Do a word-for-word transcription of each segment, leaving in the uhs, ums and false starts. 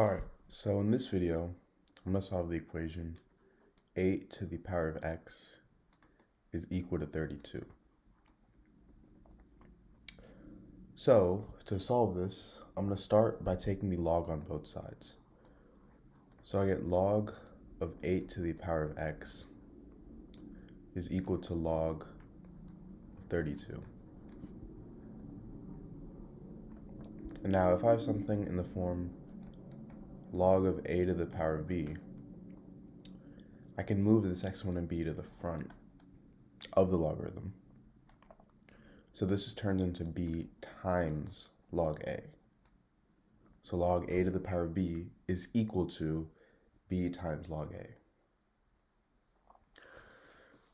Alright, so in this video, I'm going to solve the equation eight to the power of x is equal to thirty-two. So, to solve this, I'm going to start by taking the log on both sides. So I get log of eight to the power of x is equal to log of thirty-two. And now if I have something in the form log of a to the power of b, I can move this exponent b to the front of the logarithm. So this is turned into b times log a. So log a to the power of b is equal to b times log a.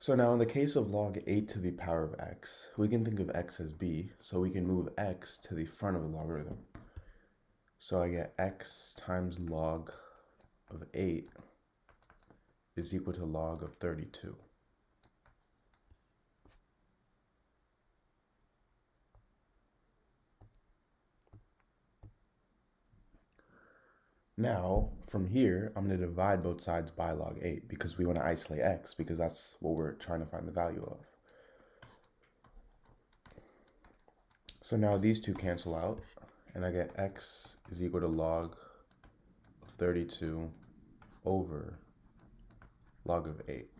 So now in the case of log eight to the power of x, we can think of x as b, so we can move x to the front of the logarithm. So I get x times log of eight is equal to log of thirty-two. Now, from here, I'm going to divide both sides by log eight because we want to isolate x because that's what we're trying to find the value of. So now these two cancel out. And I get x is equal to log of thirty-two over log of eight.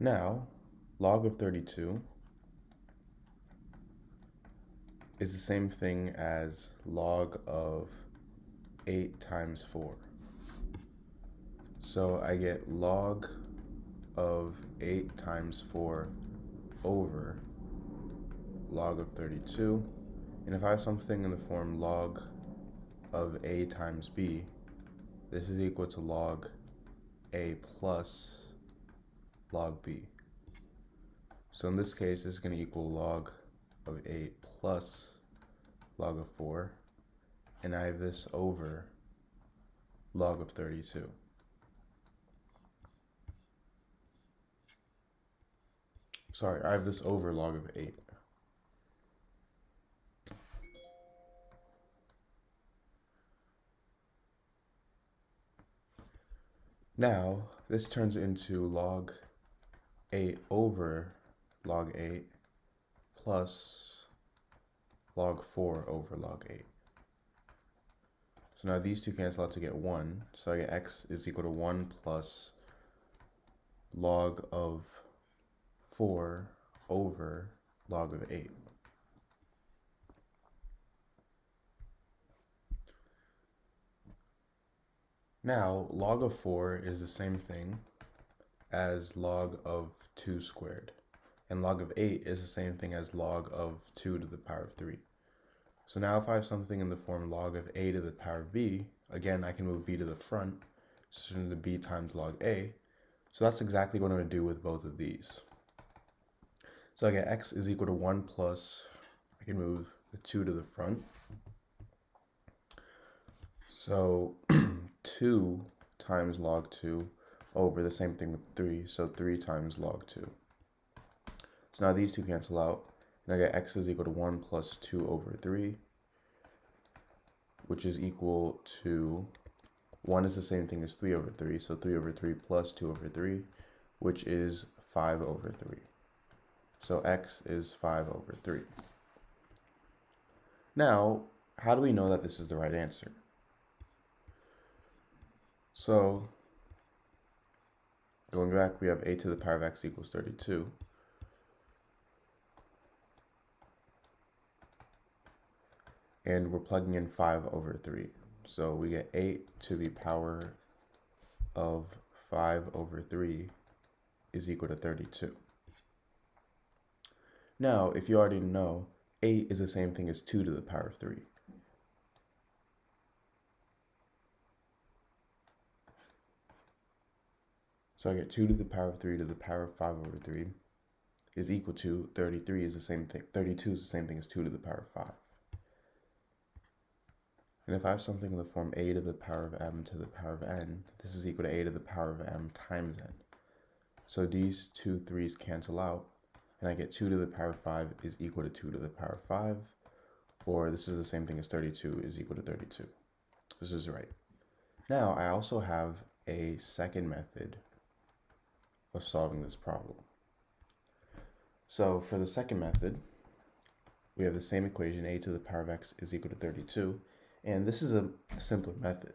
Now, log of thirty-two is the same thing as log of eight times four. So I get log of eight times four over log of thirty-two. And if I have something in the form log of a times b, this is equal to log a plus log b. So in this case, this is going to equal log of eight plus log of four. And I have this over log of thirty-two. Sorry, I have this over log of eight. Now, this turns into log eight over log eight plus log four over log eight. So now these two cancel out to get one. So I get x is equal to one plus log of four over log of eight. Now, log of four is the same thing as log of two squared. And log of eight is the same thing as log of two to the power of three. So now if I have something in the form log of a to the power of b, again, I can move b to the front, so it's going to be b times log a. So that's exactly what I'm going to do with both of these. So I get x is equal to one plus, I can move the two to the front. So two times log two over the same thing with three, so three times log two. So now these two cancel out, and I get x is equal to one plus two over three, which is equal to, one is the same thing as three over three, so three over three plus two over three, which is five over three. So x is five over three. Now, how do we know that this is the right answer? So, going back, we have a to the power of x equals thirty-two. And we're plugging in five over three. So we get eight to the power of five over three is equal to thirty-two. Now, if you already know, eight is the same thing as two to the power of three. So I get two to the power of three to the power of five over three is equal to thirty-three is the same thing. thirty-two is the same thing as two to the power of five. And if I have something in the form a to the power of m to the power of n, this is equal to a to the power of m times n. So these two threes cancel out. and I get two to the power five is equal to two to the power five, or this is the same thing as thirty-two is equal to thirty-two. This is right. Now I also have a second method of solving this problem. So for the second method, we have the same equation, a to the power of x is equal to thirty-two, and this is a simpler method.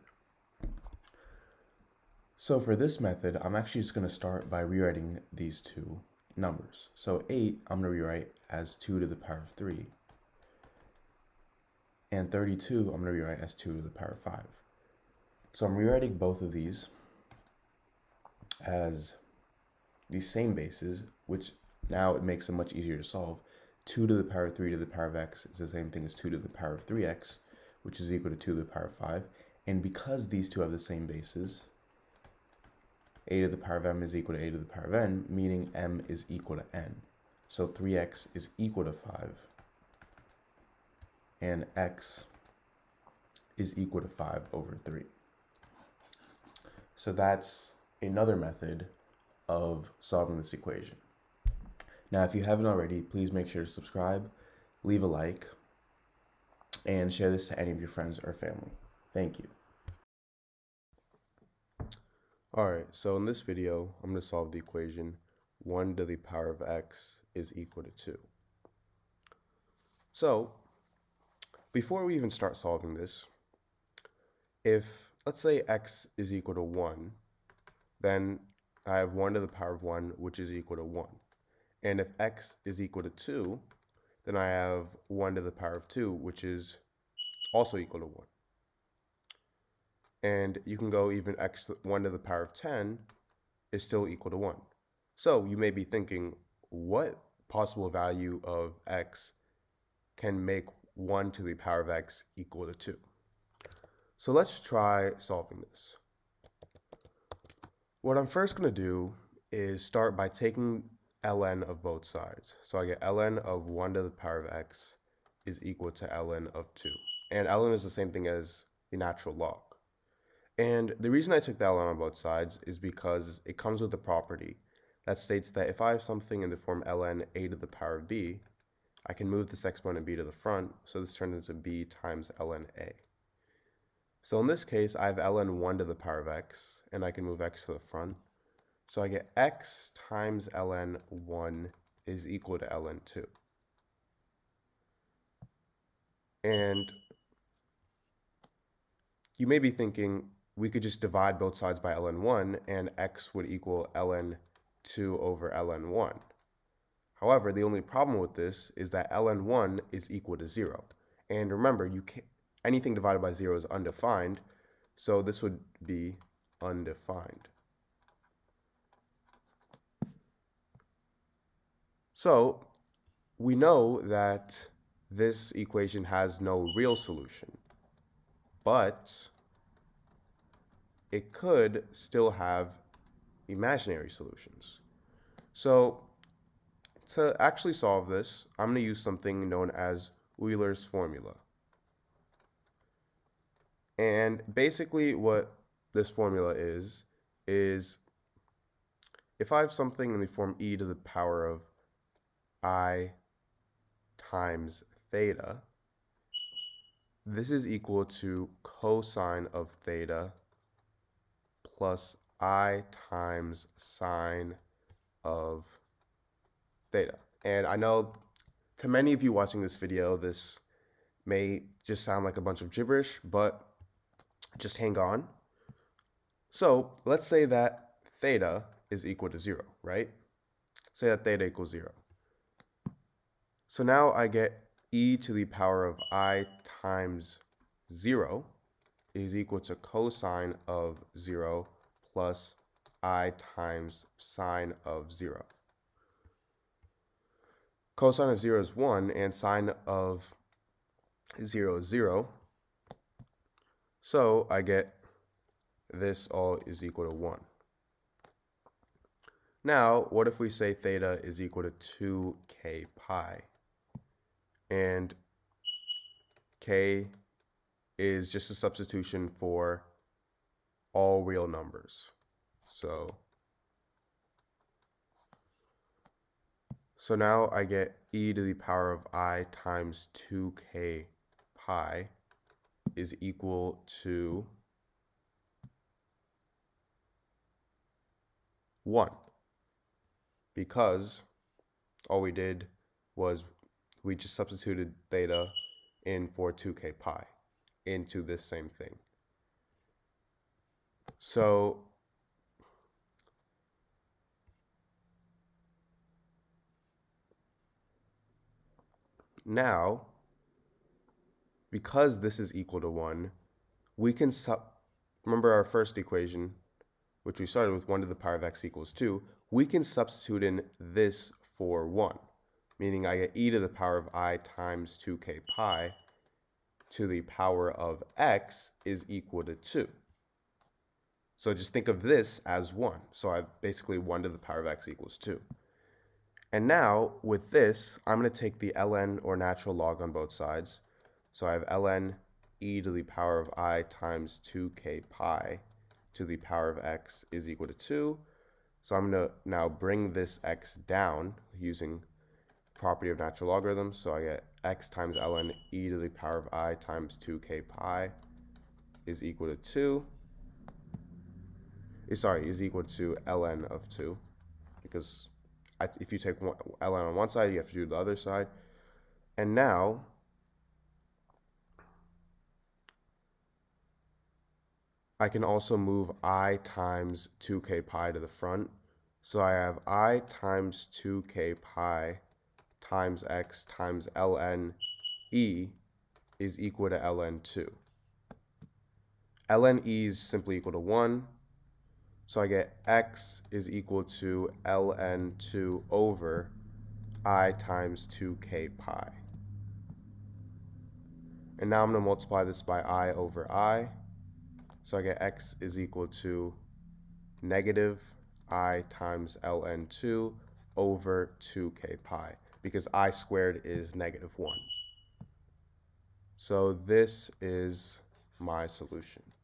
So for this method, I'm actually just going to start by rewriting these two numbers. So eight, I'm going to rewrite as two to the power of three. And thirty-two, I'm going to rewrite as two to the power of five. So I'm rewriting both of these as the same bases, which now it makes them much easier to solve. two to the power of three to the power of x is the same thing as two to the power of three x, which is equal to two to the power of five. And because these two have the same bases, a to the power of m is equal to a to the power of n, meaning m is equal to n. So three x is equal to five, and x is equal to five over three. So that's another method of solving this equation. Now, if you haven't already, please make sure to subscribe, leave a like, and share this to any of your friends or family. Thank you. Alright, so in this video, I'm going to solve the equation one to the power of x is equal to two. So, before we even start solving this, if, let's say x is equal to one, then I have one to the power of one, which is equal to one. And if x is equal to two, then I have one to the power of two, which is also equal to one. And you can go even x, one to the power of ten is still equal to one. So you may be thinking, what possible value of x can make one to the power of x equal to two? So let's try solving this. What I'm first going to do is start by taking ln of both sides. So I get ln of one to the power of x is equal to ln of two. And ln is the same thing as the natural log. And the reason I took that ln on both sides is because it comes with a property that states that if I have something in the form ln a to the power of b, I can move this exponent b to the front, so this turns into b times ln a. So in this case, I have ln one to the power of x, and I can move x to the front. So I get x times ln one is equal to ln two. And you may be thinking, we could just divide both sides by ln one and x would equal ln two over ln one. However, the only problem with this is that ln one is equal to zero. And remember, you can't, anything divided by zero is undefined, so this would be undefined. So we know that this equation has no real solution, but it could still have imaginary solutions. So to actually solve this, I'm going to use something known as Euler's formula. And basically what this formula is, is if I have something in the form e to the power of I times theta, this is equal to cosine of theta plus I times sine of theta. And I know to many of you watching this video, this may just sound like a bunch of gibberish, but just hang on. So let's say that theta is equal to zero, right? Say that theta equals zero. So now I get e to the power of I times zero is equal to cosine of zero plus I times sine of zero. Cosine of zero is one and sine of zero is zero. So I get this all is equal to one. Now, what if we say theta is equal to two k pi? And k is just a substitution for all real numbers. So, So now I get e to the power of I times two k pi is equal to one, because all we did was we just substituted theta in for two k pi into this same thing. So now, because this is equal to one, we can sub remember our first equation, which we started with one to the power of x equals two, we can substitute in this for one, meaning I get e to the power of I times two k pi to the power of x is equal to two. So just think of this as one. So I have basically one to the power of x equals two. And now, with this, I'm going to take the ln or natural log on both sides. So I have ln e to the power of I times two k pi to the power of x is equal to two. So I'm going to now bring this x down using the property of natural logarithms. So I get x times ln e to the power of I times two k pi is equal to two. Sorry, is equal to ln of two, because if you take one, ln on one side, you have to do the other side. And now, I can also move I times two k pi to the front. So I have I times two k pi times x times ln e is equal to ln two. Ln e is simply equal to one. So I get x is equal to ln two over I times two k pi. And now I'm going to multiply this by I over I. So I get x is equal to negative I times ln two over two k pi, because I squared is negative one. So this is my solution.